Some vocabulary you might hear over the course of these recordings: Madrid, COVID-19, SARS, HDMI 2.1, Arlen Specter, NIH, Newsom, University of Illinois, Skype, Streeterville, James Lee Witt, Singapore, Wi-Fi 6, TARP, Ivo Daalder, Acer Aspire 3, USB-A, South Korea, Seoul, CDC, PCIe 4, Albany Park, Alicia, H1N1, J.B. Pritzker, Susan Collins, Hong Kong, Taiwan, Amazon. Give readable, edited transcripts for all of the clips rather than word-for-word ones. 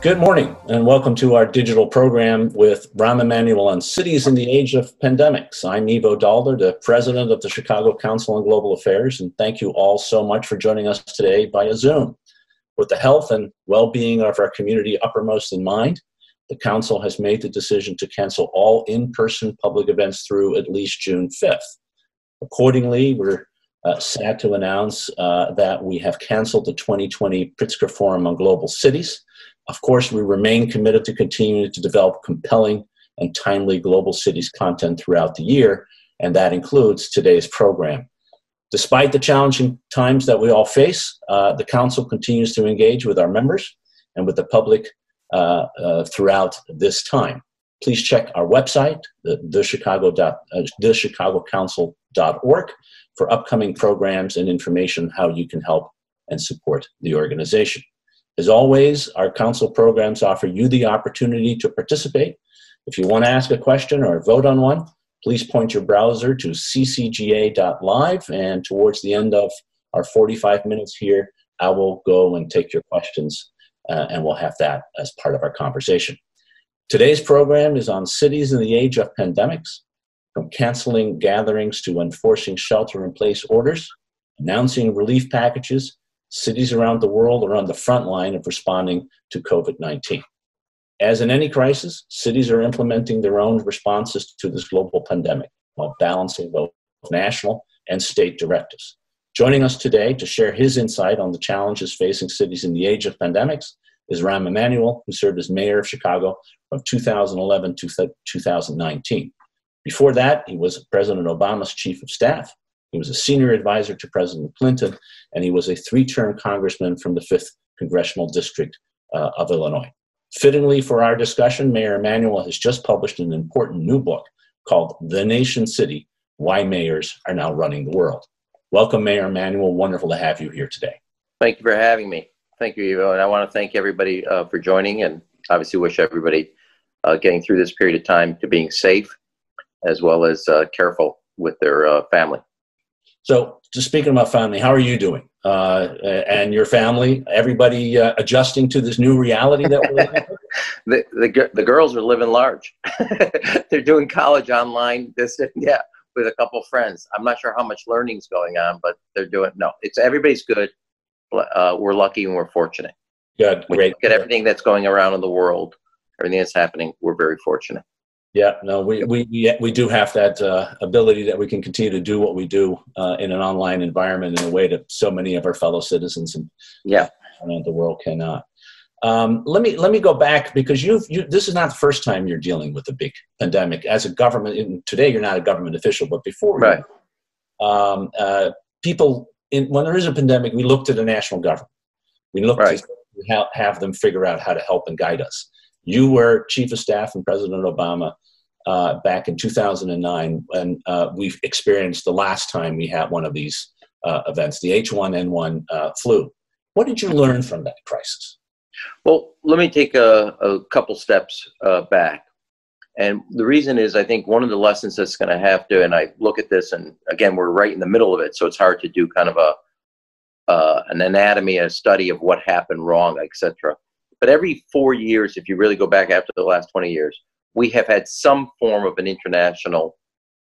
Good morning and welcome to our digital program with Rahm Emanuel on Cities in the Age of Pandemics. I'm Ivo Daalder, the president of the Chicago Council on Global Affairs, and thank you all so much for joining us today via Zoom. With the health and well-being of our community uppermost in mind, the Council has made the decision to cancel all in-person public events through at least June 5th. Accordingly, we're sad to announce that we have canceled the 2020 Pritzker Forum on Global Cities. Of course, we remain committed to continuing to develop compelling and timely Global Cities content throughout the year, and that includes today's program. Despite the challenging times that we all face, the Council continues to engage with our members and with the public throughout this time. Please check our website, thechicagocouncil.org, for upcoming programs and information how you can help and support the organization. As always, our Council programs offer you the opportunity to participate. If you want to ask a question or vote on one, please point your browser to ccga.live, and towards the end of our 45 minutes here, I will go and take your questions, and we'll have that as part of our conversation. Today's program is on cities in the age of pandemics, from canceling gatherings to enforcing shelter-in-place orders, announcing relief packages. Cities around the world are on the front line of responding to COVID-19. As in any crisis, cities are implementing their own responses to this global pandemic while balancing both national and state directives. Joining us today to share his insight on the challenges facing cities in the age of pandemics is Rahm Emanuel, who served as mayor of Chicago from 2011 to 2019. Before that, he was President Obama's chief of staff. He was a senior advisor to President Clinton, and he was a three-term congressman from the 5th Congressional District of Illinois. Fittingly for our discussion, Mayor Emanuel has just published an important new book called The Nation's City, Why Mayors Are Now Running the World. Welcome, Mayor Emanuel. Wonderful to have you here today. Thank you for having me. Thank you, Ivo. And I want to thank everybody for joining, and obviously wish everybody getting through this period of time to being safe as well as careful with their family. So, just speaking about family, how are you doing and your family? Everybody adjusting to this new reality that we're living in? The girls are living large. They're doing college online, with a couple friends. I'm not sure how much learning's going on, but they're doing, everybody's good. We're lucky and we're fortunate. Good, great. When you look at everything that's going around in the world, everything that's happening, we're very fortunate. Yeah, no, we do have that ability that we can continue to do what we do in an online environment in a way that so many of our fellow citizens and around the world cannot. Let me go back, because this is not the first time you're dealing with a big pandemic as a government. And today, you're not a government official, but before, right? When there is a pandemic, we look to the national government. We look to have them figure out how to help and guide us. You were chief of staff in President Obama back in 2009 when we've experienced the last time we had one of these events, the H1N1 flu. What did you learn from that crisis? Well, let me take a couple steps back. And the reason is, I think one of the lessons that's going to have to, and I look at this, and again, we're right in the middle of it, so it's hard to do kind of an anatomy, a study of what happened wrong, etc. But every 4 years, if you really go back after the last 20 years, we have had some form of an international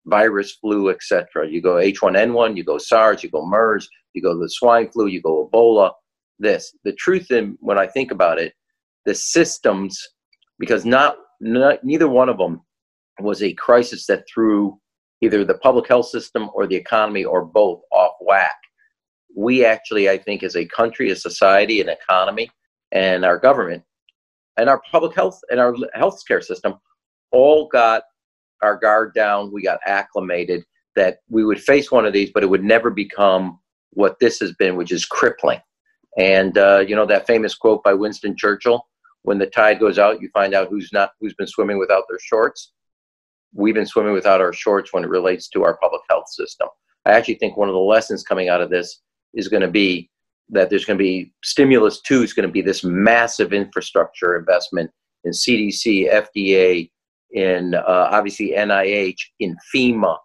virus, flu, et cetera. You go H1N1, you go SARS, you go MERS, you go the swine flu, you go Ebola, this. The truth, when I think about it, the systems, because neither one of them was a crisis that threw either the public health system or the economy or both off whack. We actually, I think, as a country, a society, an economy, and our government and our public health and our healthcare system all got our guard down. We got acclimated that we would face one of these, but it would never become what this has been, which is crippling. And you know, that famous quote by Winston Churchill, when the tide goes out, you find out who's been swimming without their shorts. We've been swimming without our shorts when it relates to our public health system. I actually think one of the lessons coming out of this is going to be that there's going to be stimulus two is going to be this massive infrastructure investment in CDC, FDA, in obviously NIH, in FEMA,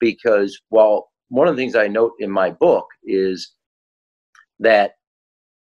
because while one of the things I note in my book is that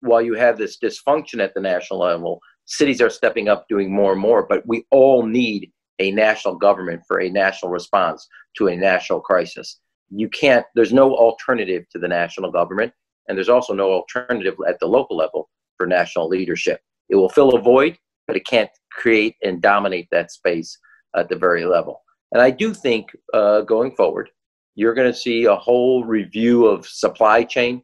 while you have this dysfunction at the national level, cities are stepping up, doing more and more, but we all need a national government for a national response to a national crisis. You can't, there's no alternative to the national government, and there's also no alternative at the local level for national leadership. It will fill a void, but it can't create and dominate that space at the very level. And I do think going forward, you're going to see a whole review of supply chain.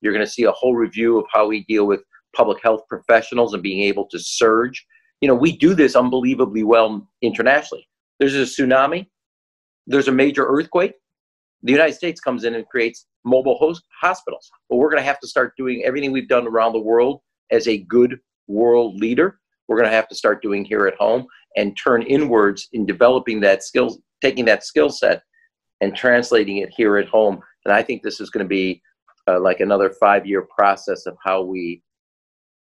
You're going to see a whole review of how we deal with public health professionals and being able to surge. You know, we do this unbelievably well internationally. There's a tsunami. There's a major earthquake. The United States comes in and creates mobile hospitals. But we're going to have to start doing everything we've done around the world as a good world leader. We're going to have to start doing here at home and turn inwards in developing that skill, taking that skill set and translating it here at home. And I think this is going to be like another 5-year process of how we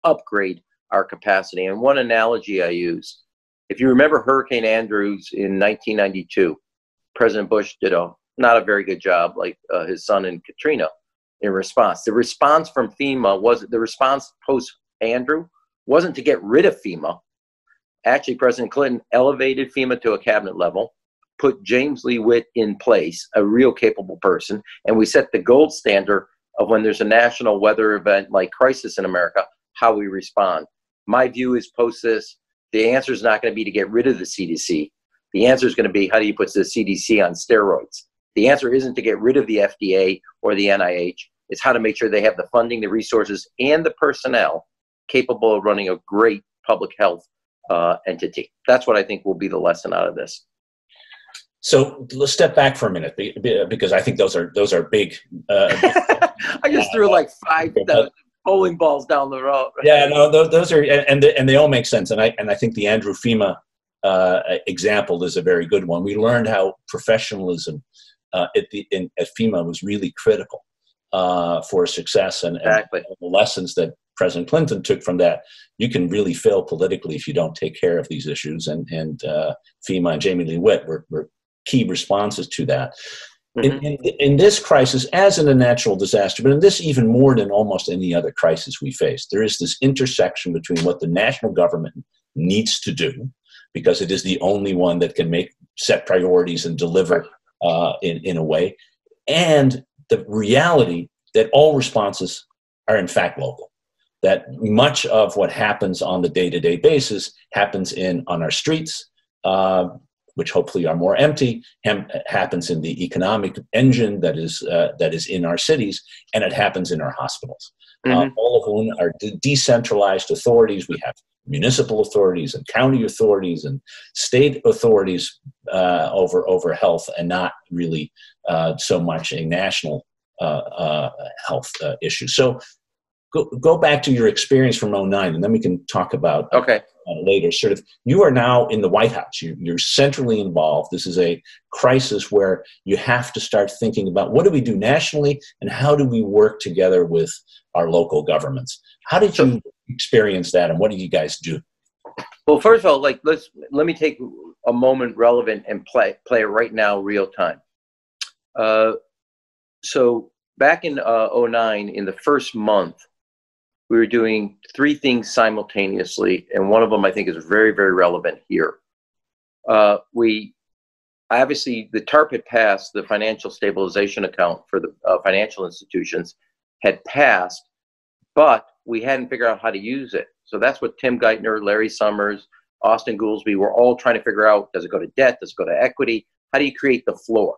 upgrade our capacity. And one analogy I use, if you remember Hurricane Andrews in 1992, President Bush did not a very good job, like his son in Katrina, in response. The response from FEMA was, the response post-Andrew wasn't to get rid of FEMA. Actually, President Clinton elevated FEMA to a cabinet level, put James Lee Witt in place, a real capable person, and we set the gold standard of when there's a national weather event like crisis in America, how we respond. My view is post this, the answer is not going to be to get rid of the CDC. The answer is going to be, how do you put the CDC on steroids? The answer isn't to get rid of the FDA or the NIH. It's how to make sure they have the funding, the resources, and the personnel capable of running a great public health entity. That's what I think will be the lesson out of this. So let's step back for a minute, because I think those are big. I just threw like 5,000 bowling balls down the road. Right? Yeah, no, those are, and they all make sense. And I think the Andrew FEMA example is a very good one. We learned how professionalism at FEMA was really critical for success, and, exactly. And the lessons that President Clinton took from that. You can really fail politically if you don't take care of these issues, and FEMA and Jamie Lee Witt were key responses to that. Mm-hmm. In this crisis, as in a natural disaster, but in this even more than almost any other crisis we face, there is this intersection between what the national government needs to do, because it is the only one that can set priorities and deliver in a way, and the reality that all responses are in fact local. That much of what happens on the day-to-day basis happens on our streets, which hopefully are more empty, happens in the economic engine that is in our cities, and it happens in our hospitals. Mm-hmm. All of whom are decentralized authorities. We have municipal authorities and county authorities and state authorities over health, and not really so much a national health issue. So go back to your experience from 2009, and then we can talk about later. Sort of, you are now in the White House. You're centrally involved. This is a crisis where you have to start thinking about what do we do nationally, and how do we work together with our local governments. How did you experience that, and what do you guys do? Well, first of all, like let me take a moment relevant and play right now, real time. So back in 2009, in the first month, we were doing 3 things simultaneously, and one of them I think is very, very relevant here. We obviously, the TARP had passed, the financial stabilization account for the financial institutions had passed, but we hadn't figured out how to use it. So that's what Tim Geithner, Larry Summers, Austin Goolsbee were all trying to figure out: does it go to debt? Does it go to equity? How do you create the floor?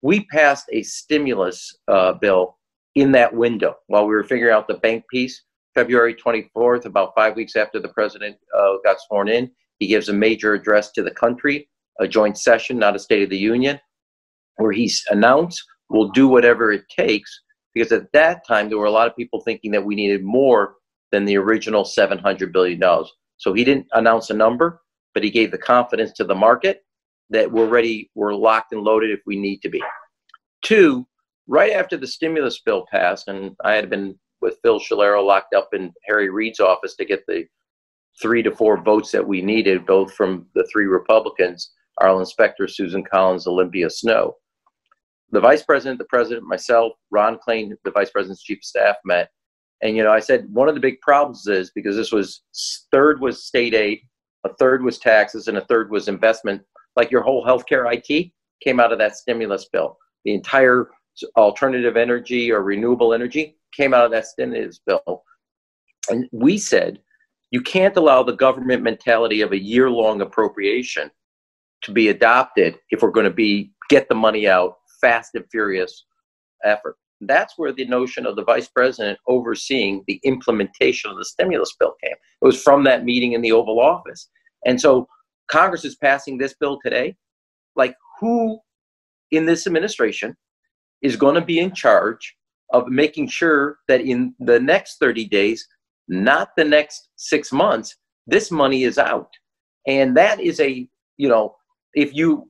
We passed a stimulus bill in that window while we were figuring out the bank piece. February 24th, about 5 weeks after the president got sworn in, he gives a major address to the country, a joint session, not a State of the Union, where he announced we'll do whatever it takes, because at that time there were a lot of people thinking that we needed more than the original $700 billion. So he didn't announce a number, but he gave the confidence to the market that we're ready, we're locked and loaded if we need to be. 2, right after the stimulus bill passed, and I had been with Phil Schiller locked up in Harry Reid's office to get the 3 to 4 votes that we needed, both from the 3 Republicans, Arlen Specter, Susan Collins, Olympia Snow. The vice president, the president, myself, Ron Klain, the vice president's chief of staff, met, And, you know, I said, one of the big problems is because this was third was state aid, a third was taxes, and a third was investment. Like your whole healthcare IT came out of that stimulus bill. The entire alternative energy or renewable energy came out of that stimulus bill. And we said, you can't allow the government mentality of a year-long appropriation to be adopted if we're going to be get the money out fast and furious effort. That's where the notion of the vice president overseeing the implementation of the stimulus bill came. It was from that meeting in the Oval Office. And so Congress is passing this bill today. Like, who in this administration is going to be in charge of making sure that in the next 30 days, not the next 6 months, this money is out? And that is a, you know, if you,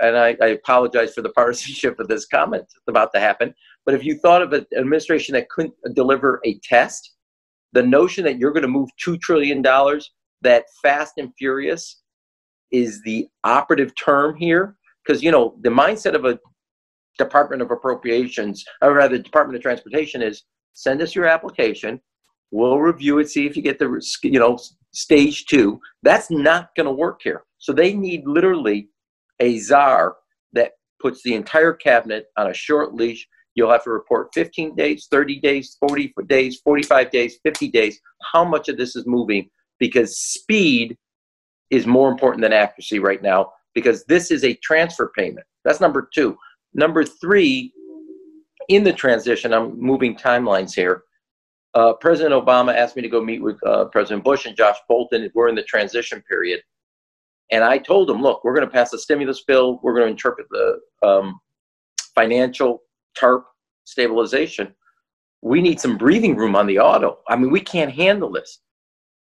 and I apologize for the partisanship of this comment about to happen, but if you thought of an administration that couldn't deliver a test, the notion that you're going to move $2 trillion that fast and furious is the operative term here. Because, you know, the mindset of a Department of Appropriations, or rather Department of Transportation, is send us your application. We'll review it, see if you get the, you know, stage two. That's not going to work here. So they need literally a czar that puts the entire cabinet on a short leash. You'll have to report 15 days, 30 days, 40 days, 45 days, 50 days, how much of this is moving, because speed is more important than accuracy right now, because this is a transfer payment. That's number two. Number three, in the transition, I'm moving timelines here. President Obama asked me to go meet with President Bush and Josh Bolton. We're in the transition period. And I told them, look, we're going to pass a stimulus bill. We're going to interpret the financial TARP stabilization. We need some breathing room on the auto. I mean, we can't handle this.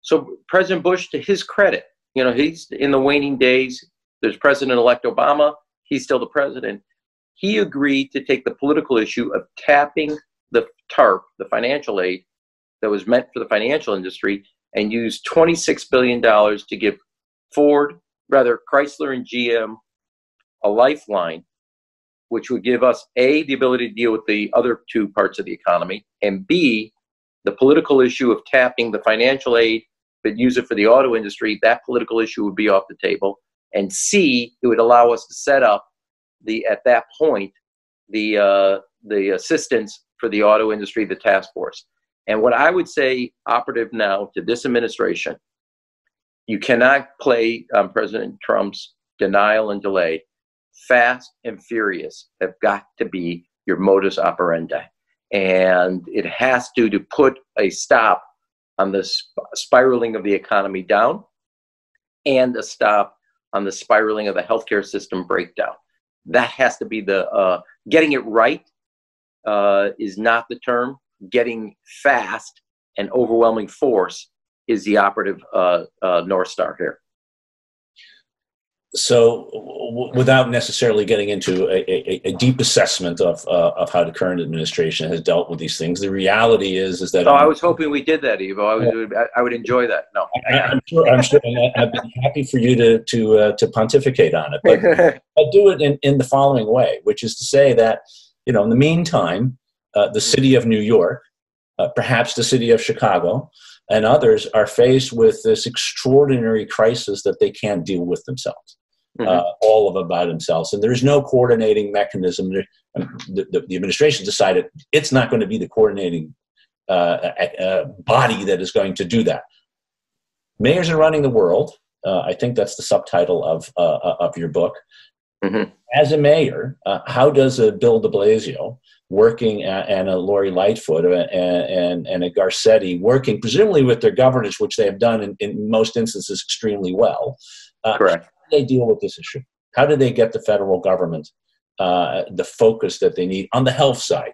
So President Bush, to his credit, you know, he's in the waning days. There's President-elect Obama. He's still the president. He agreed to take the political issue of tapping the TARP, the financial aid, that was meant for the financial industry, and used $26 billion to give Chrysler and GM a lifeline, which would give us A, the ability to deal with the other two parts of the economy, and B, the political issue of tapping the financial aid, but use it for the auto industry. That political issue would be off the table. And C, it would allow us to set up the assistance for the auto industry, the task force. And what I would say operative now to this administration, you cannot play President Trump's denial and delay. Fast and furious have got to be your modus operandi. And it has to put a stop on the spiraling of the economy down, and a stop on the spiraling of the healthcare system breakdown. That has to be the, getting it right is not the term. Getting fast and overwhelming force is the operative North Star here. So without necessarily getting into a deep assessment of how the current administration has dealt with these things, the reality is that— I was hoping we did that, Ivo. I would enjoy that. No, I'm sure. I've been happy for you to pontificate on it, but I'll do it in the following way, which is to say that, you know, in the meantime, the city of New York, perhaps the city of Chicago, and others are faced with this extraordinary crisis that they can't deal with themselves, all of about themselves. And there's no coordinating mechanism. The administration decided it's not going to be the coordinating body that is going to do that. Mayors are running the world. I think that's the subtitle of your book. Mm-hmm. As a mayor, how does a Bill de Blasio working and a Lori Lightfoot and a Garcetti working, presumably with their governance, which they have done in most instances extremely well. Correct. How do they deal with this issue? How do they get the federal government the focus that they need on the health side?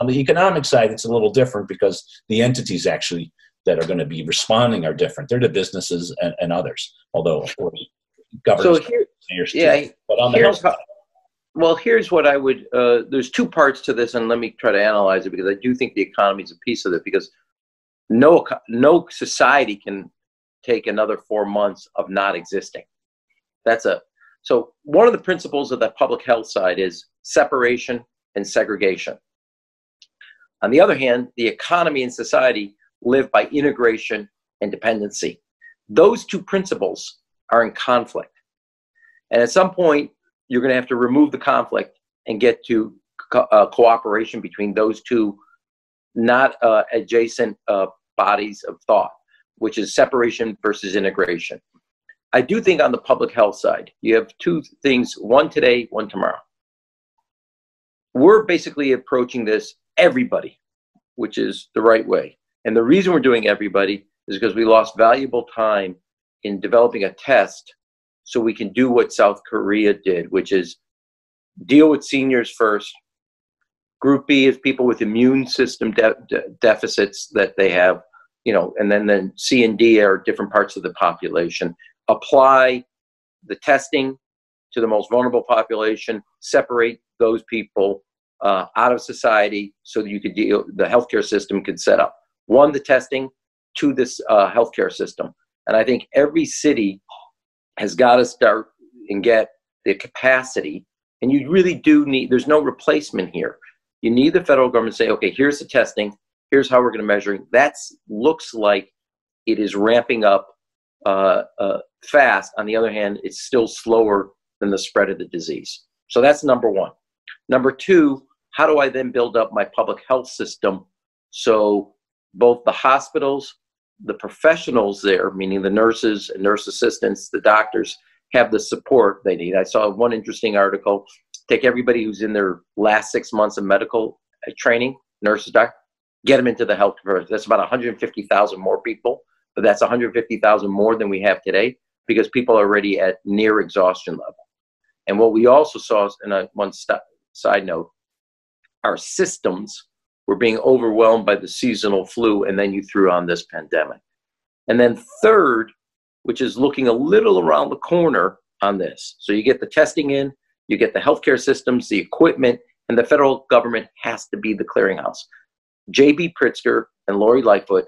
On the economic side, it's a little different because the entities actually that are going to be responding are different. They're the businesses and others, although, of course, governors. So here, but on the health side. Well, here's what I would, there's two parts to this, and let me try to analyze it, because I do think the economy is a piece of it, because no society can take another 4 months of not existing. So one of the principles of the public health side is separation and segregation. On the other hand, the economy and society live by integration and dependency. Those two principles are in conflict. And at some point, you're going to have to remove the conflict and get to cooperation between those two not adjacent bodies of thought, which is separation versus integration. I do think on the public health side, you have two things, one today, one tomorrow. We're basically approaching this everybody, which is the right way. And the reason we're doing everybody is because we lost valuable time in developing a test so we can do what South Korea did, which is deal with seniors first. Group B is people with immune system deficits that they have, you know, and then C and D are different parts of the population. Apply the testing to the most vulnerable population, separate those people out of society so that you could deal, the healthcare system could set up. One, the testing, two, this healthcare system. And I think every city has got to start and get the capacity. And you really do need, there's no replacement here. You need the federal government to say, okay, here's the testing, here's how we're going to measure it. That looks like it is ramping up fast. On the other hand, it's still slower than the spread of the disease. So that's number one. Number two, how do I then build up my public health system so both the hospitals, the professionals there, meaning the nurses and nurse assistants, the doctors, have the support they need. I saw one interesting article, take everybody who's in their last 6 months of medical training, nurses, doctors, get them into the health care. That's about 150,000 more people, but that's 150,000 more than we have today because people are already at near exhaustion level. And what we also saw, in a one side note, our systems were being overwhelmed by the seasonal flu, and then you threw on this pandemic. And then third, which is looking a little around the corner on this. So you get the testing in, you get the healthcare systems, the equipment, and the federal government has to be the clearinghouse. J.B. Pritzker and Lori Lightfoot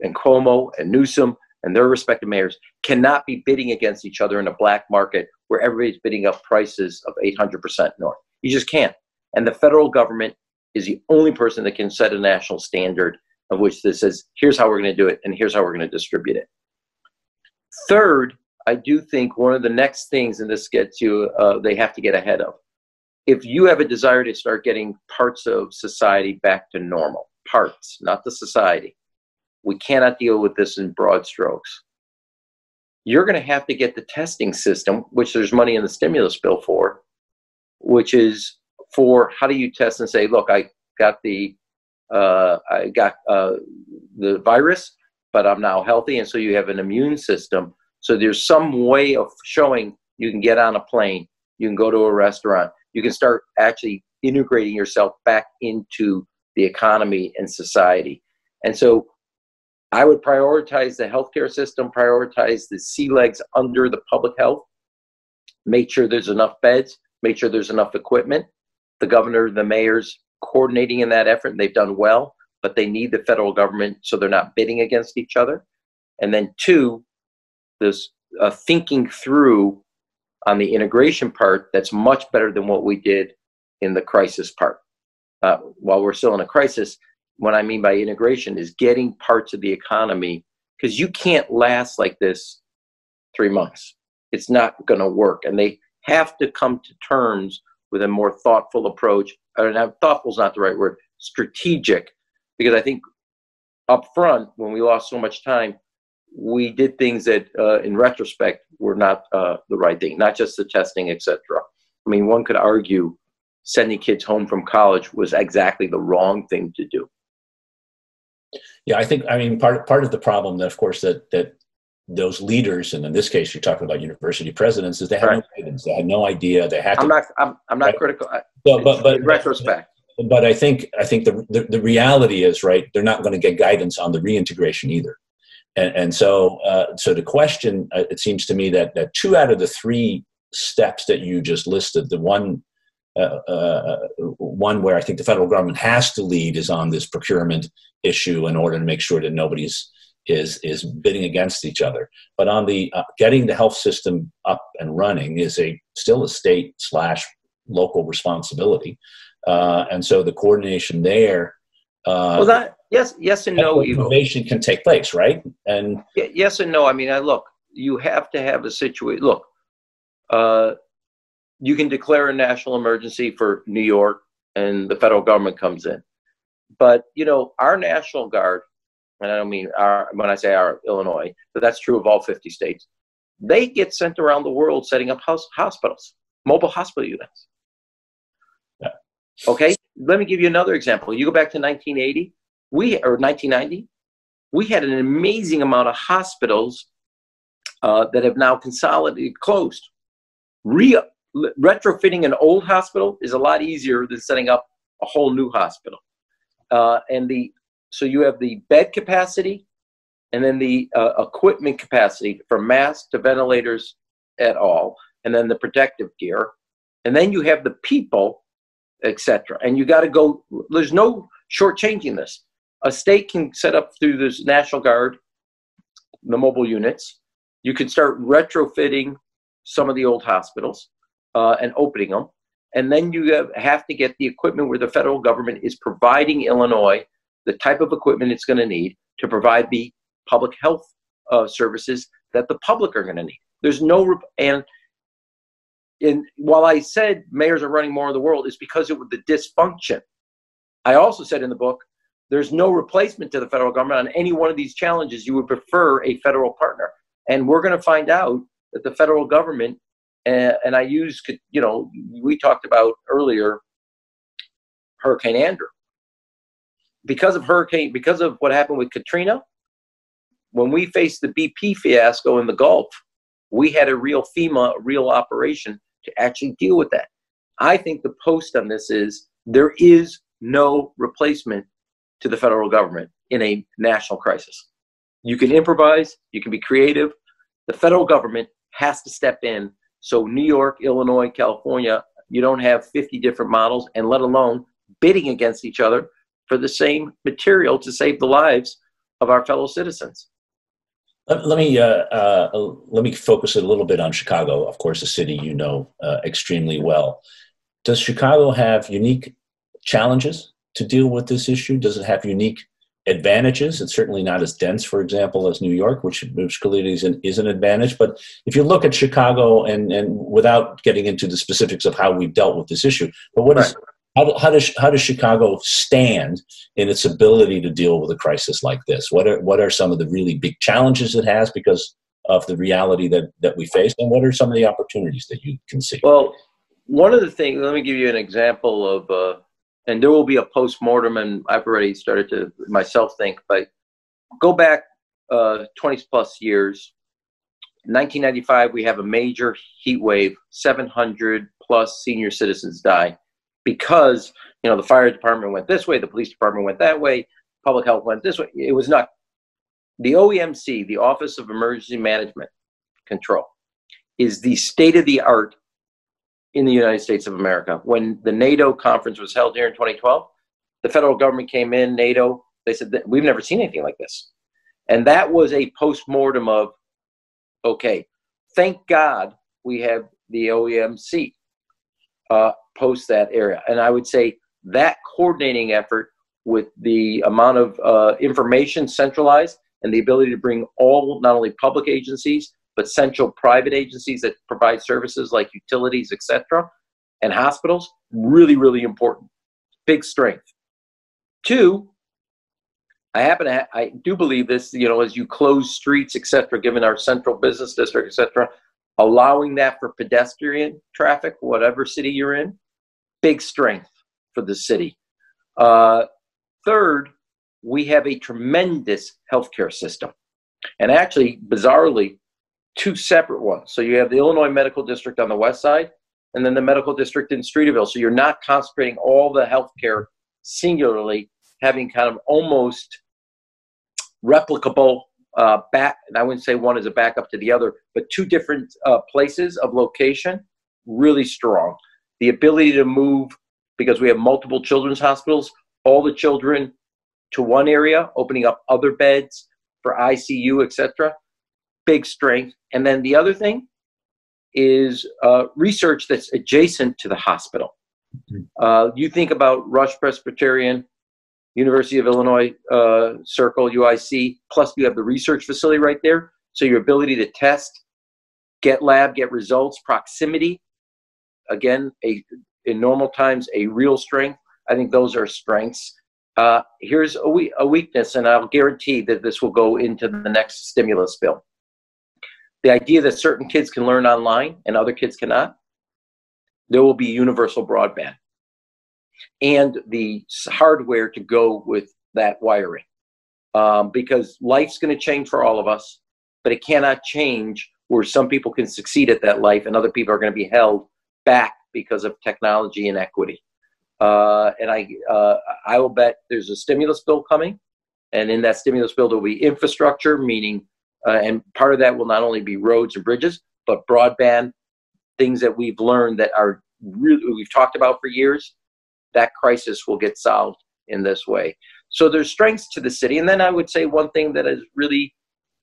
and Cuomo and Newsom and their respective mayors cannot be bidding against each other in a black market where everybody's bidding up prices of 800% north. You just can't. And the federal government is the only person that can set a national standard of which this is, here's how we're going to do it and here's how we're going to distribute it. Third, I do think one of the next things, and this gets you, they have to get ahead of. If you have a desire to start getting parts of society back to normal, parts, not the society, we cannot deal with this in broad strokes. You're going to have to get the testing system, which there's money in the stimulus bill for, which is for how do you test and say, look, I got the virus, but I'm now healthy, and so you have an immune system. So there's some way of showing you can get on a plane, you can go to a restaurant, you can start actually integrating yourself back into the economy and society. And so I would prioritize the healthcare system, prioritize the C-legs under the public health, make sure there's enough beds, make sure there's enough equipment. The governor, the mayors coordinating in that effort, and they've done well, but they need the federal government so they're not bidding against each other. And then two, this thinking through on the integration part that's much better than what we did in the crisis part. While we're still in a crisis, what I mean by integration is getting parts of the economy, because you can't last like this 3 months. It's not going to work. And they have to come to terms with a more thoughtful approach. Or now, thoughtful is not the right word, strategic. Because I think up front, when we lost so much time, we did things that, in retrospect, were not the right thing, not just the testing, et cetera. I mean, one could argue sending kids home from college was exactly the wrong thing to do. Yeah, I think, I mean, part of the problem that, of course, that those leaders, and in this case, you're talking about university presidents, is they had no guidance, they had no idea, they had I'm not critical, but in retrospect. But I think the reality is, right, they're not going to get guidance on the reintegration either. And so the question, it seems to me that two out of the 3 steps that you just listed, the one where I think the federal government has to lead is on this procurement issue in order to make sure that nobody's is bidding against each other. But on the getting the health system up and running is still a state/local responsibility, and so the coordination there Well, that yes and no. Innovation can take place, right? And yes and no. I mean, look, you have to have a situation. Look, you can declare a national emergency for New York, and the federal government comes in. But you know, our National Guard, and I don't mean our when I say our Illinois, but that's true of all 50 states. They get sent around the world setting up hospitals, mobile hospital units. Yeah. Okay, let me give you another example. You go back to 1980, or 1990, we had an amazing amount of hospitals that have now consolidated, closed. Retrofitting an old hospital is a lot easier than setting up a whole new hospital. So you have the bed capacity and then the equipment capacity, from masks to ventilators et al., and then the protective gear. And then you have the people, et cetera. And you got to go, there's no shortchanging this. A state can set up through this National Guard, the mobile units. You can start retrofitting some of the old hospitals and opening them. And then you have to get the equipment where the federal government is providing Illinois the type of equipment it's going to need to provide the public health services that the public are going to need. There's no, and while I said mayors are running more of the world, it's because it was the dysfunction. I also said in the book, there's no replacement to the federal government on any one of these challenges. You would prefer a federal partner. And we're going to find out that the federal government, and I use, you know, we talked about earlier, Hurricane Andrew. Because of what happened with Katrina, when we faced the BP fiasco in the Gulf, we had a real FEMA, a real operation to actually deal with that. I think the post on this is there is no replacement to the federal government in a national crisis. You can improvise, you can be creative. The federal government has to step in. So New York, Illinois, California, you don't have 50 different models, and let alone bidding against each other for the same material to save the lives of our fellow citizens. Let me focus it a little bit on Chicago, of course, a city you know extremely well. Does Chicago have unique challenges to deal with this issue? Does it have unique advantages? It's certainly not as dense, for example, as New York, which clearly is an advantage. But if you look at Chicago, and without getting into the specifics of how we've dealt with this issue, but what is, how does Chicago stand in its ability to deal with a crisis like this? What are some of the really big challenges it has because of the reality that we face? And what are some of the opportunities that you can see? Well, one of the things, let me give you an example of, and there will be a post-mortem, and I've already started to myself think, but go back 20 plus years. 1995, we have a major heat wave, 700 plus senior citizens die. Because, you know, the fire department went this way, the police department went that way, public health went this way. It was not. The OEMC, the Office of Emergency Management Control, is the state of the art in the United States of America. When the NATO conference was held here in 2012, the federal government came in, NATO, they said, we've never seen anything like this. And that was a postmortem of, okay, thank God we have the OEMC. Post that area. And I would say that coordinating effort with the amount of information centralized and the ability to bring all, not only public agencies, but central private agencies that provide services like utilities, et cetera, and hospitals, really, really important. Big strength. Two, I do believe this, you know, as you close streets, et cetera, given our central business district, et cetera, allowing that for pedestrian traffic, whatever city you're in, big strength for the city. Third, we have a tremendous healthcare system, and actually, bizarrely, two separate ones. So you have the Illinois Medical District on the west side, and then the medical district in Streeterville. So you're not concentrating all the healthcare singularly, having kind of almost replicable and I wouldn't say one is a backup to the other, but two different places of location, really strong. The ability to move, because we have multiple children's hospitals, all the children to one area, opening up other beds for ICU, et cetera, big strength. And then the other thing is research that's adjacent to the hospital. You think about Rush Presbyterian, University of Illinois Circle, UIC, plus you have the research facility right there. So your ability to test, get lab, get results, proximity, again, in normal times, a real strength. I think those are strengths. Here's a weakness, and I'll guarantee that this will go into the next stimulus bill. The idea that certain kids can learn online and other kids cannot, there will be universal broadband and the hardware to go with that wiring, because life's going to change for all of us, but it cannot change where some people can succeed at that life and other people are going to be held back because of technology inequity. And I will bet there's a stimulus bill coming, and in that stimulus bill there will be infrastructure, meaning, and part of that will not only be roads and bridges, but broadband, things that we've learned that are really, we've talked about for years. That crisis will get solved in this way. So there's strengths to the city. And then I would say one thing that is really,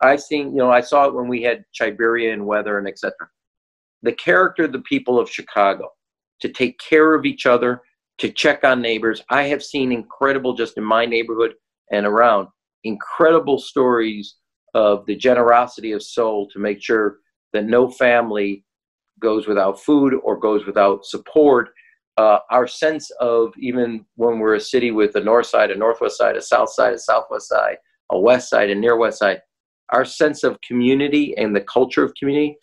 I've seen, I saw it when we had Chiberia and weather and et cetera. The character of the people of Chicago, to take care of each other, to check on neighbors. I have seen incredible, just in my neighborhood and around, incredible stories of the generosity of soul to make sure that no family goes without food or goes without support. Our sense of, even when we're a city with a north side, a northwest side, a south side, a southwest side, a west side, a near west side, our sense of community and the culture of community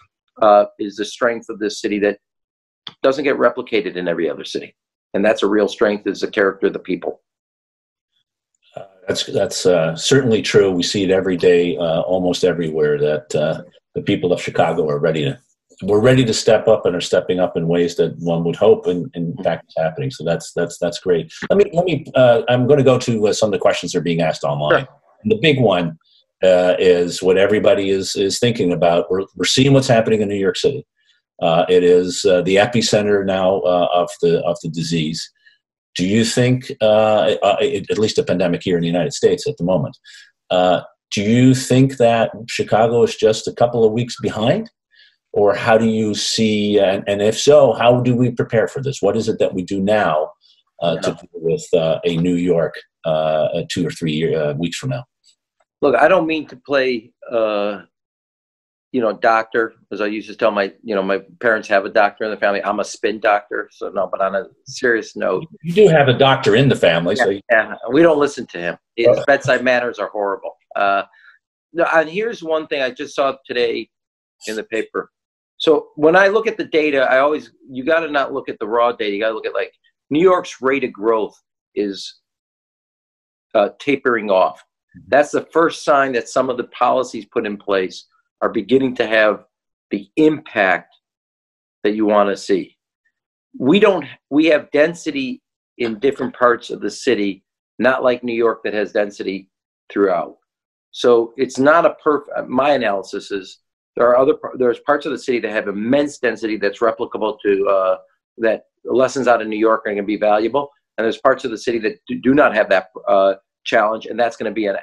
is the strength of this city that doesn't get replicated in every other city. And that's a real strength, is the character of the people. That's certainly true. We see it every day, almost everywhere, that the people of Chicago are ready to, we're ready to step up, and are stepping up in ways that one would hope, and in fact, is happening. So that's great. Let me. I'm going to go to some of the questions that are being asked online. Sure. And the big one is what everybody is thinking about. We're seeing what's happening in New York City. It is the epicenter now of the disease. Do you think, at least a pandemic here in the United States at the moment, do you think that Chicago is just a couple of weeks behind? Or how do you see, and if so, how do we prepare for this? What is it that we do now to deal with a New York 2 or 3 weeks from now? Look, I don't mean to play, doctor, as I used to tell my, my parents have a doctor in the family. I'm a spin doctor, so no, but on a serious note. You do have a doctor in the family. Yeah, so we don't listen to him. His bedside manners are horrible. And here's one thing I just saw today in the paper. So when I look at the data, I always, you got to not look at the raw data. You got to look at, like, New York's rate of growth is tapering off. That's the first sign that some of the policies put in place are beginning to have the impact that you want to see. We have density in different parts of the city, not like New York that has density throughout. So it's not a perfect, my analysis is, there's parts of the city that have immense density that's replicable to, that lessons out of New York are going to be valuable. And there's parts of the city that do not have that challenge, and that's going to be an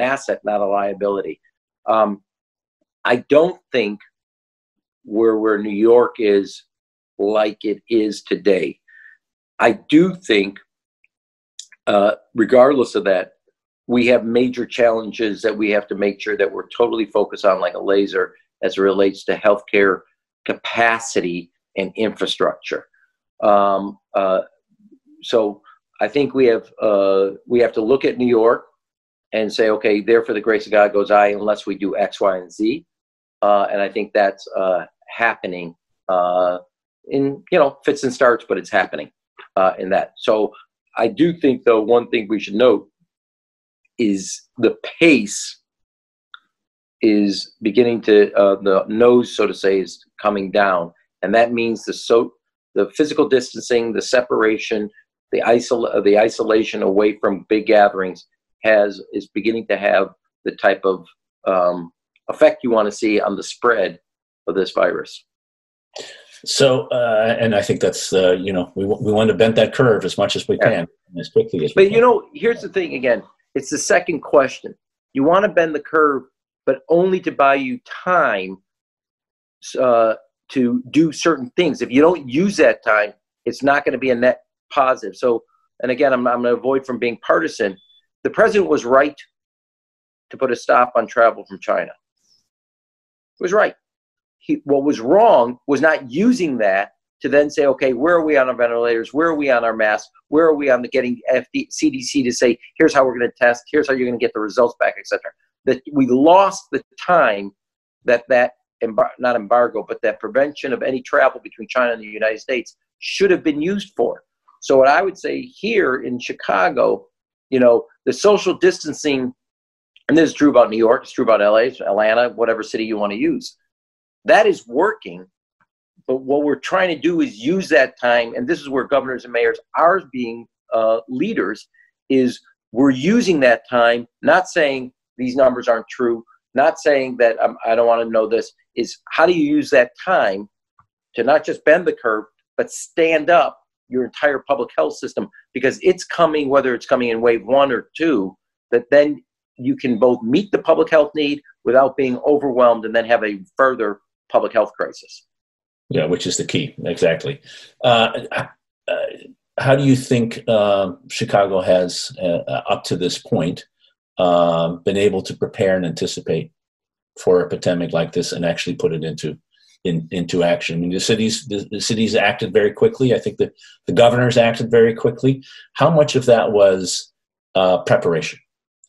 asset, not a liability. I don't think where New York is like it is today. I do think, regardless of that, we have major challenges that we have to make sure that we're totally focused on like a laser, as it relates to healthcare capacity and infrastructure. So I think we have to look at New York and say, okay, there for the grace of God goes I, unless we do X, Y, and Z. And I think that's happening in, fits and starts, but it's happening in that. So I do think, though, one thing we should note is the pace is beginning to, the nose, so to say, is coming down. And that means the physical distancing, the separation, the isolation away from big gatherings is beginning to have the type of effect you want to see on the spread of this virus. So, and I think that's, we want to bend that curve as much as we can, and as quickly as we can. But, here's the thing again, it's the second question. You want to bend the curve, but only to buy you time to do certain things. If you don't use that time, it's not going to be a net positive. So, and again, I'm going to avoid from being partisan, The president was right to put a stop on travel from China. He was right. What was wrong was not using that to then say, okay, where are we on our ventilators? Where are we on our masks? Where are we on the getting CDC to say, here's how we're going to test, here's how you're going to get the results back, etc. That we lost the time that prevention of any travel between China and the United States should have been used for. So what I would say here in Chicago, you know, the social distancing, and this is true about New York, it's true about LA, Atlanta, whatever city you want to use, that is working. But what we're trying to do is use that time, and this is where governors and mayors are being leaders, is we're using that time, not saying these numbers aren't true, not saying that I don't want to know this, is how do you use that time to not just bend the curve, but stand up your entire public health system, because it's coming, whether it's coming in wave 1 or 2, that then you can both meet the public health need without being overwhelmed and then have a further public health crisis. Yeah, which is the key, exactly. How do you think Chicago has, up to this point, been able to prepare and anticipate for a pandemic like this and actually put it into action? I mean, the cities acted very quickly. I think that the governors acted very quickly. How much of that was preparation?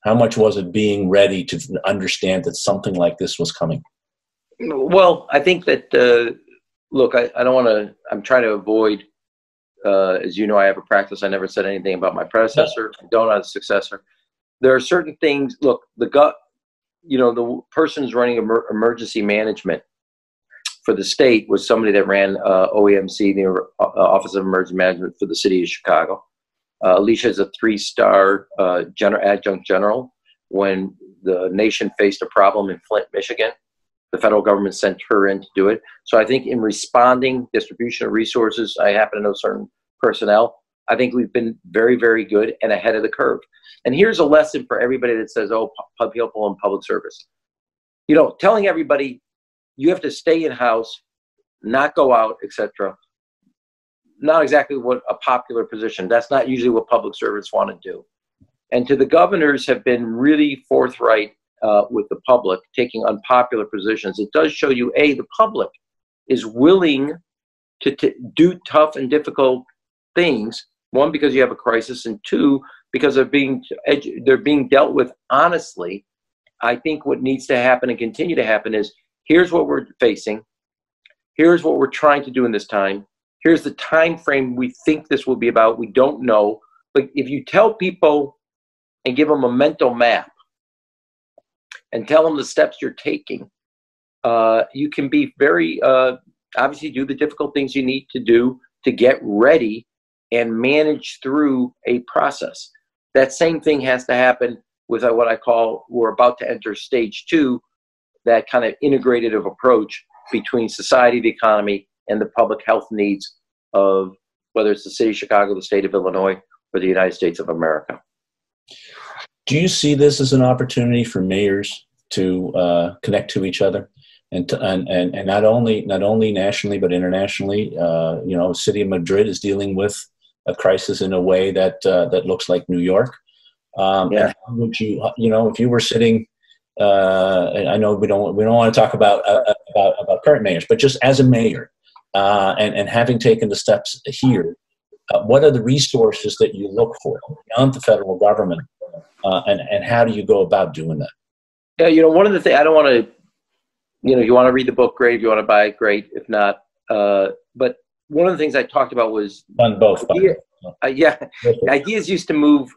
How much was it being ready to understand that something like this was coming? Well, I think that, look, I don't want to, I'm trying to avoid, as you know, I have a practice. I never said anything about my predecessor. I don't have a successor. There are certain things, look, the person who's running emergency management for the state was somebody that ran OEMC, the Office of Emergency Management for the city of Chicago. Alicia is a 3-star adjunct general. When the nation faced a problem in Flint, Michigan, the federal government sent her in to do it. So I think in responding, distribution of resources, I happen to know certain personnel. I think we've been very, very good and ahead of the curve. And here's a lesson for everybody that says, oh, people in public service. You know, telling everybody you have to stay in house, not go out, etc. Not exactly what a popular position. That's not usually what public service want to do. And to the governors have been really forthright with the public, taking unpopular positions. It does show you, A, the public is willing to do tough and difficult things. One, because you have a crisis, and two, because they're being dealt with honestly. I think what needs to happen and continue to happen is, here's what we're facing. Here's what we're trying to do in this time. Here's the time frame we think this will be about. We don't know. But if you tell people and give them a mental map and tell them the steps you're taking, you can be very, obviously do the difficult things you need to do to get ready and manage through a process. That same thing has to happen with what I call, we're about to enter stage 2, that kind of integrative approach between society, the economy, and the public health needs of whether it's the city of Chicago, the state of Illinois, or the United States of America. Do you see this as an opportunity for mayors to connect to each other, and not only nationally but internationally? You know, city of Madrid is dealing with a crisis in a way that that looks like New York. Yeah. And how would you know, if you were sitting? I know we don't want to talk about current mayors, but just as a mayor, and having taken the steps here, what are the resources that you look for beyond the federal government, and how do you go about doing that? Yeah, you know, one of the things, I don't want to, you know, you want to read the book, great. If you want to buy it, great. If not, but one of the things I talked about was on both. Ideas used to move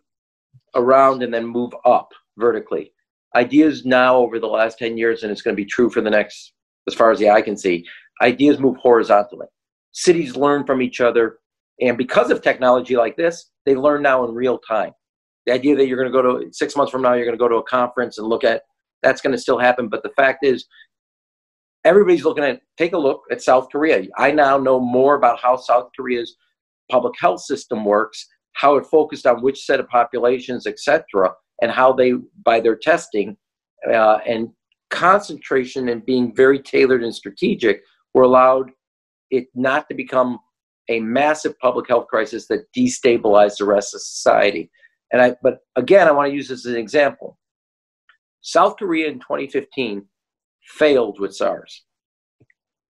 around and then move up vertically. Ideas now over the last 10 years, and it's going to be true for the next, as far as the eye can see, ideas move horizontally. Cities learn from each other, and because of technology like this, they learn now in real time. The idea that you're going to go to, 6 months from now, you're going to go to a conference and look at, that's going to still happen, but the fact is, everybody's looking at, take a look at South Korea. I now know more about how South Korea's public health system works, how it focused on which set of populations, etc., and how they, by their testing and concentration and being very tailored and strategic, were allowed it not to become a massive public health crisis that destabilized the rest of society. And but again, I want to use this as an example. South Korea in 2015 failed with SARS.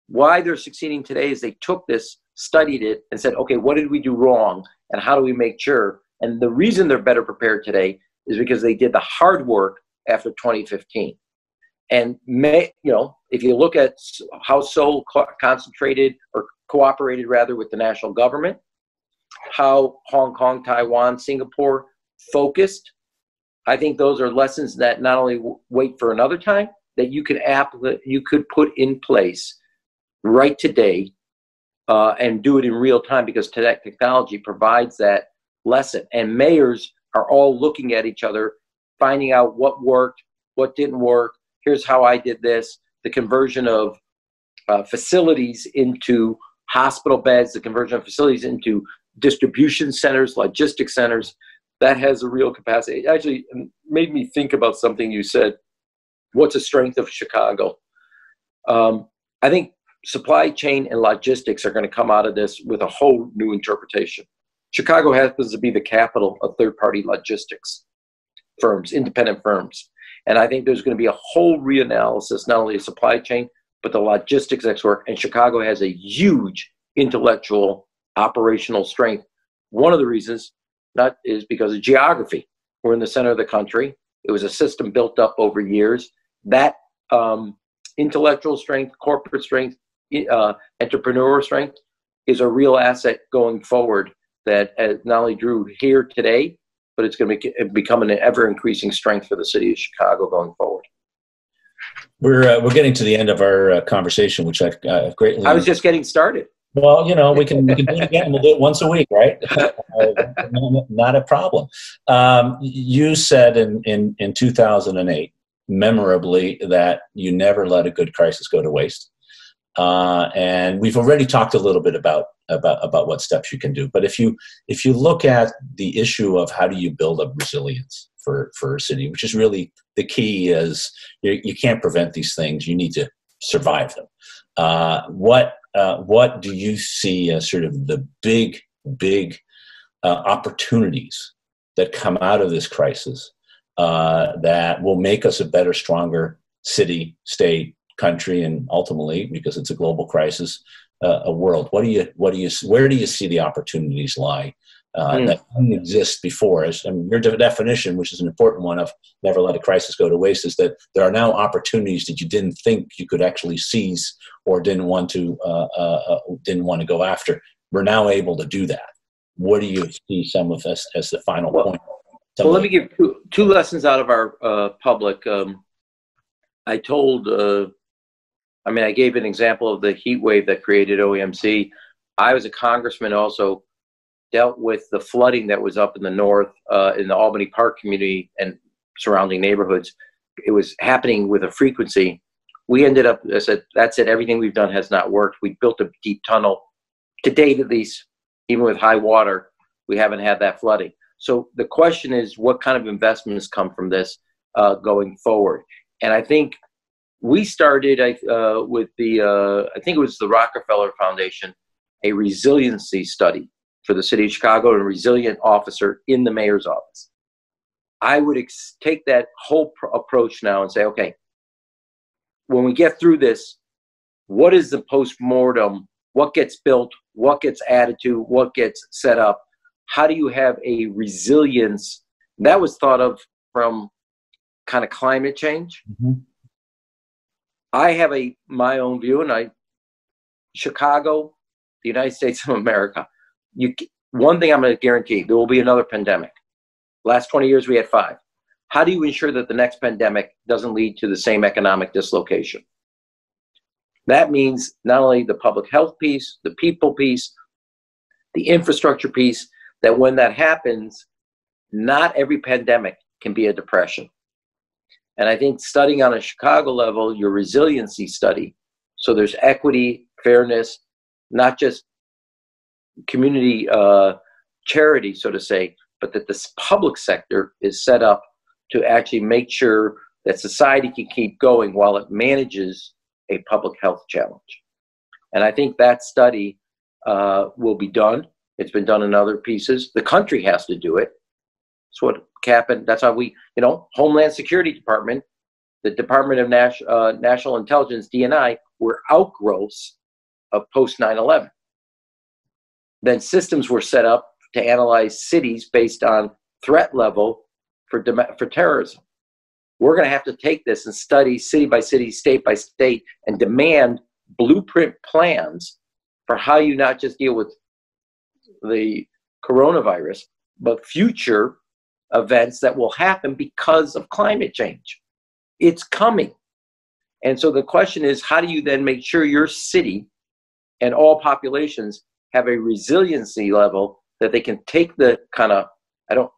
Why they're succeeding today is they took this, studied it, and said, okay, what did we do wrong, and how do we make sure? And the reason they're better prepared today is because they did the hard work after 2015. And if you look at how Seoul cooperated with the national government, how Hong Kong, Taiwan, Singapore focused, I think those are lessons that not only wait for another time, that you could put in place right today and do it in real time, because technology provides that lesson. And mayors are all looking at each other, finding out what worked, what didn't work. Here's how I did this. The conversion of facilities into hospital beds, the conversion of facilities into distribution centers, logistics centers, that has a real capacity. It actually made me think about something you said. What's the strength of Chicago? I think supply chain and logistics are going to come out of this with a whole new interpretation. Chicago happens to be the capital of third-party logistics firms, independent firms. And I think there's going to be a whole reanalysis, not only of supply chain, but the logistics work. And Chicago has a huge intellectual, operational strength. One of the reasons is because of geography. We're in the center of the country. It was a system built up over years. That intellectual strength, corporate strength, entrepreneurial strength is a real asset going forward that not only drew here today, but it's going to become an ever-increasing strength for the city of Chicago going forward. We're getting to the end of our conversation, which I've greatly... I was just getting started. Well, we can do it again. We'll do it once a week, right? Not a problem. You said in 2008, memorably, that you never let a good crisis go to waste. And we've already talked a little bit about what steps you can do. But if you look at the issue of how do you build up resilience for a city, which is really the key, is you can't prevent these things. You need to survive them. What do you see as sort of the big opportunities that come out of this crisis that will make us a better, stronger city, state, country, and ultimately, because it's a global crisis, a world? Where do you see the opportunities lie that didn't exist before? And your definition, which is an important one, of never let a crisis go to waste, is that there are now opportunities that you didn't think you could actually seize or didn't want to go after. We're now able to do that. What do you see some of us as the final point? Well, let me give two lessons out of our public. I gave an example of the heat wave that created OEMC. I was a congressman, also dealt with the flooding that was up in the north, in the Albany Park community and surrounding neighborhoods. It was happening with a frequency. We ended up, I said, that's it. Everything we've done has not worked. We built a deep tunnel. To date, at least, even with high water, we haven't had that flooding. So the question is, what kind of investments come from this going forward? And I think we started with I think it was the Rockefeller Foundation, a resiliency study for the city of Chicago, and a resilient officer in the mayor's office. I would take that whole approach now and say, okay, when we get through this, what is the postmortem? What gets built? What gets added to? What gets set up? How do you have a resilience? That was thought of from kind of climate change. Mm-hmm. I have my own view, and Chicago, the United States of America. One thing I'm going to guarantee: there will be another pandemic. Last 20 years, we had 5. How do you ensure that the next pandemic doesn't lead to the same economic dislocation? That means not only the public health piece, the people piece, the infrastructure piece. That when that happens, not every pandemic can be a depression. And I think studying on a Chicago level, your resiliency study, so there's equity, fairness, not just community charity, so to say, but that this public sector is set up to actually make sure that society can keep going while it manages a public health challenge. And I think that study will be done. It's been done in other pieces. The country has to do it. That's what happened. That's how we, you know, Homeland Security Department, the Department of National Intelligence, DNI, were outgrowths of post 9/11. Then systems were set up to analyze cities based on threat level for terrorism. We're going to have to take this and study city by city, state by state, and demand blueprint plans for how you not just deal with the coronavirus, but future events that will happen because of climate change. It's coming. And so the question is, how do you then make sure your city and all populations have a resiliency level that they can take the kind of,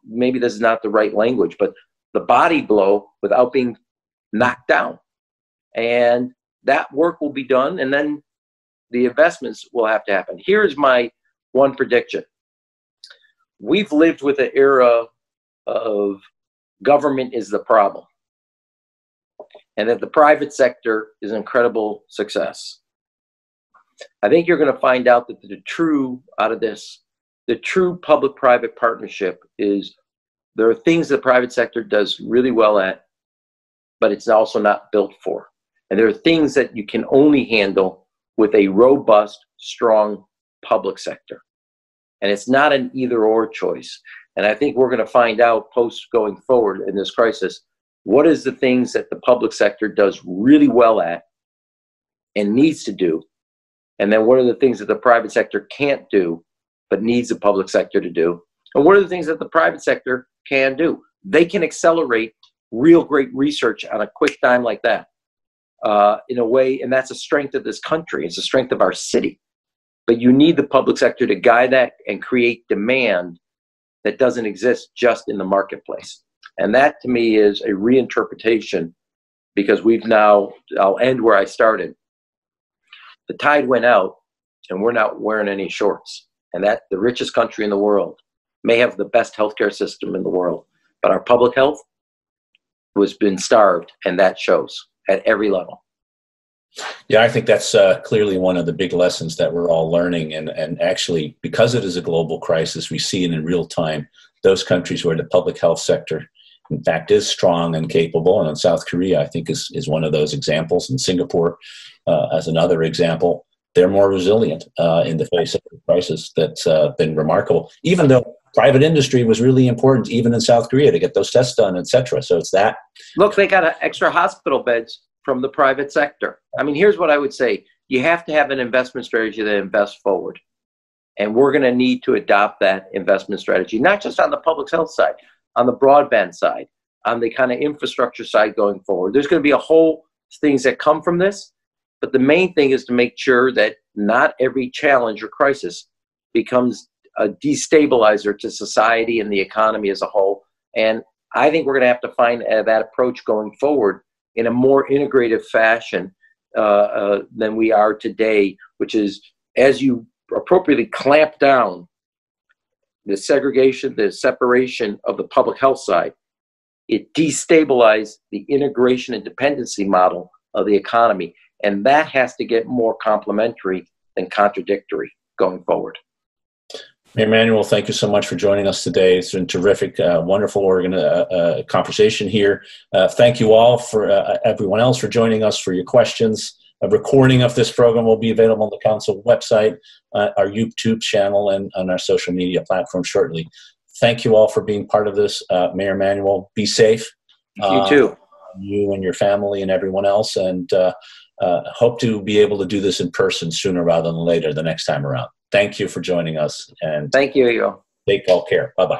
maybe this is not the right language, but the body blow without being knocked down. And that work will be done, and then the investments will have to happen. Here's my one prediction. We've lived with an era of government is the problem, and that the private sector is an incredible success. I think you're going to find out that the true public-private partnership is, there are things the private sector does really well at, but it's also not built for. And there are things that you can only handle with a robust, strong public sector. And it's not an either-or choice. And I think we're going to find out post going forward in this crisis, what is the things that the public sector does really well at and needs to do? And then what are the things that the private sector can't do but needs the public sector to do? And what are the things that the private sector can do? They can accelerate real great research on a quick dime like that in a way, and that's a strength of this country. It's a strength of our city. But you need the public sector to guide that and create demand that doesn't exist just in the marketplace. And that to me is a reinterpretation, because we've now, I'll end where I started. The tide went out and we're not wearing any shorts, and that the richest country in the world may have the best healthcare system in the world, but our public health has been starved, and that shows at every level. Yeah, I think that's clearly one of the big lessons that we're all learning. And actually, because it is a global crisis, we see it in real time. Those countries where the public health sector, in fact, is strong and capable, and in South Korea, I think, is one of those examples, and Singapore as another example, they're more resilient in the face of the crisis. That's been remarkable, even though private industry was really important, even in South Korea, to get those tests done, et cetera. So it's that. Look, they got extra hospital beds from the private sector. I mean, here's what I would say. You have to have an investment strategy that invests forward. And we're going to need to adopt that investment strategy, not just on the public health side, on the broadband side, on the kind of infrastructure side going forward. There's going to be a whole things that come from this. But the main thing is to make sure that not every challenge or crisis becomes a destabilizer to society and the economy as a whole. And I think we're going to have to find that approach going forward in a more integrative fashion than we are today, which is, as you appropriately clamp down the segregation, the separation of the public health side, it destabilized the integration and dependency model of the economy. And that has to get more complementary than contradictory going forward. Emanuel, thank you so much for joining us today. It's been terrific, wonderful conversation here. Thank you all for everyone else for joining us, for your questions. A recording of this program will be available on the Council website, our YouTube channel, and on our social media platform shortly. Thank you all for being part of this. Mayor Emanuel, be safe. You too. You and your family and everyone else, and hope to be able to do this in person sooner rather than later the next time around. Thank you for joining us. And thank you, Ivo. Take all care. Bye-bye.